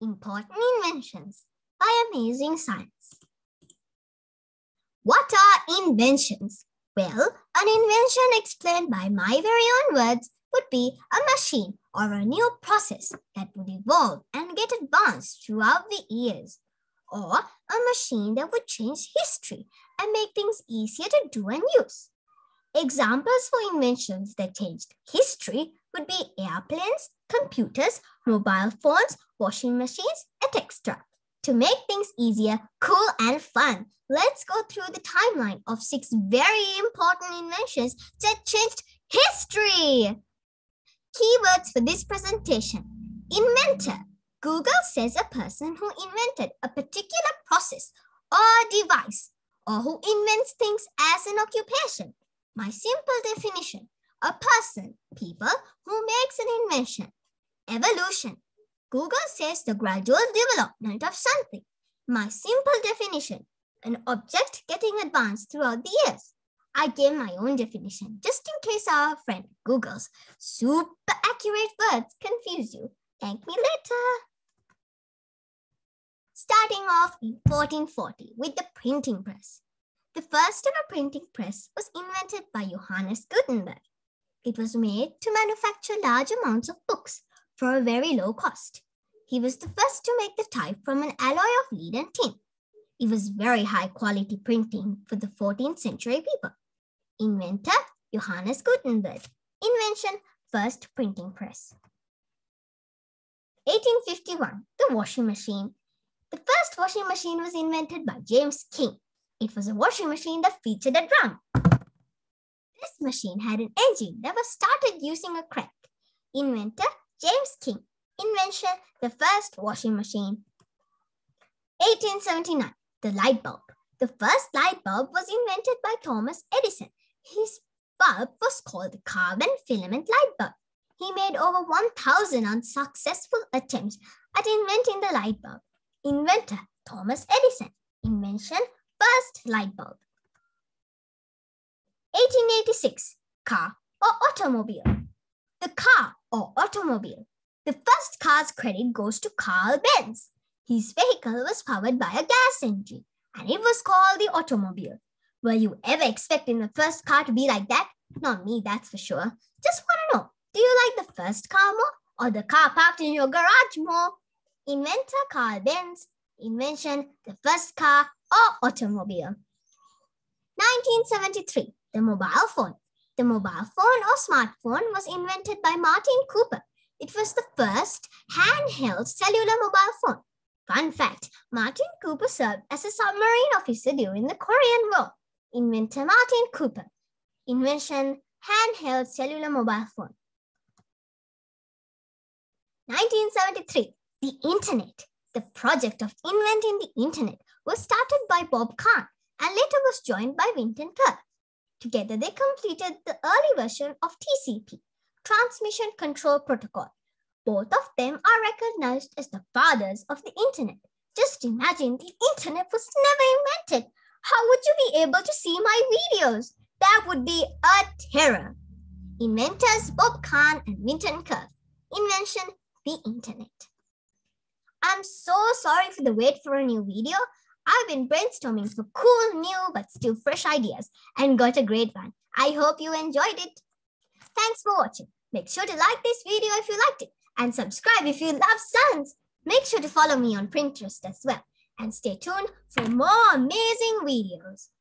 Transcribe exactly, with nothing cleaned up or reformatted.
Important Inventions by Amazing Science. What are inventions? Well, an invention explained by my very own words would be a machine or a new process that would evolve and get advanced throughout the years, or a machine that would change history and make things easier to do and use. Examples for inventions that changed history would be airplanes, computers, mobile phones, washing machines, et cetera. To make things easier, cool, and fun, let's go through the timeline of six very important inventions that changed history. Keywords for this presentation. Inventor. Google says a person who invented a particular process or device, or who invents things as an occupation. My simple definition, a person, people, who makes an invention. Evolution. Google says the gradual development of something. My simple definition, an object getting advanced throughout the years. I gave my own definition, just in case our friend Google's super accurate words confuse you. Thank me later. Starting off in fourteen forty with the printing press. The first ever printing press was invented by Johannes Gutenberg. It was made to manufacture large amounts of books for a very low cost. He was the first to make the type from an alloy of lead and tin. It was very high quality printing for the fourteenth century people. Inventor, Johannes Gutenberg. Invention, first printing press. eighteen fifty-one, the washing machine. The first washing machine was invented by James King. It was a washing machine that featured a drum. This machine had an engine that was started using a crank. Inventor, James King. Invention, the first washing machine. eighteen seventy-nine, the light bulb. The first light bulb was invented by Thomas Edison. His bulb was called the carbon filament light bulb. He made over one thousand unsuccessful attempts at inventing the light bulb. Inventor, Thomas Edison. Invention, first light bulb. eighteen eighty-six, car or automobile. The car or automobile. The first car's credit goes to Karl Benz. His vehicle was powered by a gas engine and it was called the automobile. Were you ever expecting the first car to be like that? Not me, that's for sure. Just want to know, do you like the first car more or the car parked in your garage more? Inventor, Karl Benz. Invention, the first car or automobile. nineteen seventy-three, the mobile phone. The mobile phone or smartphone was invented by Martin Cooper. It was the first handheld cellular mobile phone. Fun fact, Martin Cooper served as a submarine officer during the Korean War. Inventor, Martin Cooper. Invention, handheld cellular mobile phone. nineteen seventy-three, the internet. The project of inventing the internet was started by Bob Kahn and later was joined by Vint Cerf. Together they completed the early version of T C P, Transmission Control Protocol. Both of them are recognized as the fathers of the internet. Just imagine, the internet was never invented. How would you be able to see my videos? That would be a terror. Inventors, Bob Kahn and Vint Cerf. Invention, the internet. I'm so sorry for the wait for a new video. I've been brainstorming for cool, new, but still fresh ideas and got a great one. I hope you enjoyed it. Thanks for watching. Make sure to like this video if you liked it and subscribe if you love science. Make sure to follow me on Pinterest as well and stay tuned for more amazing videos.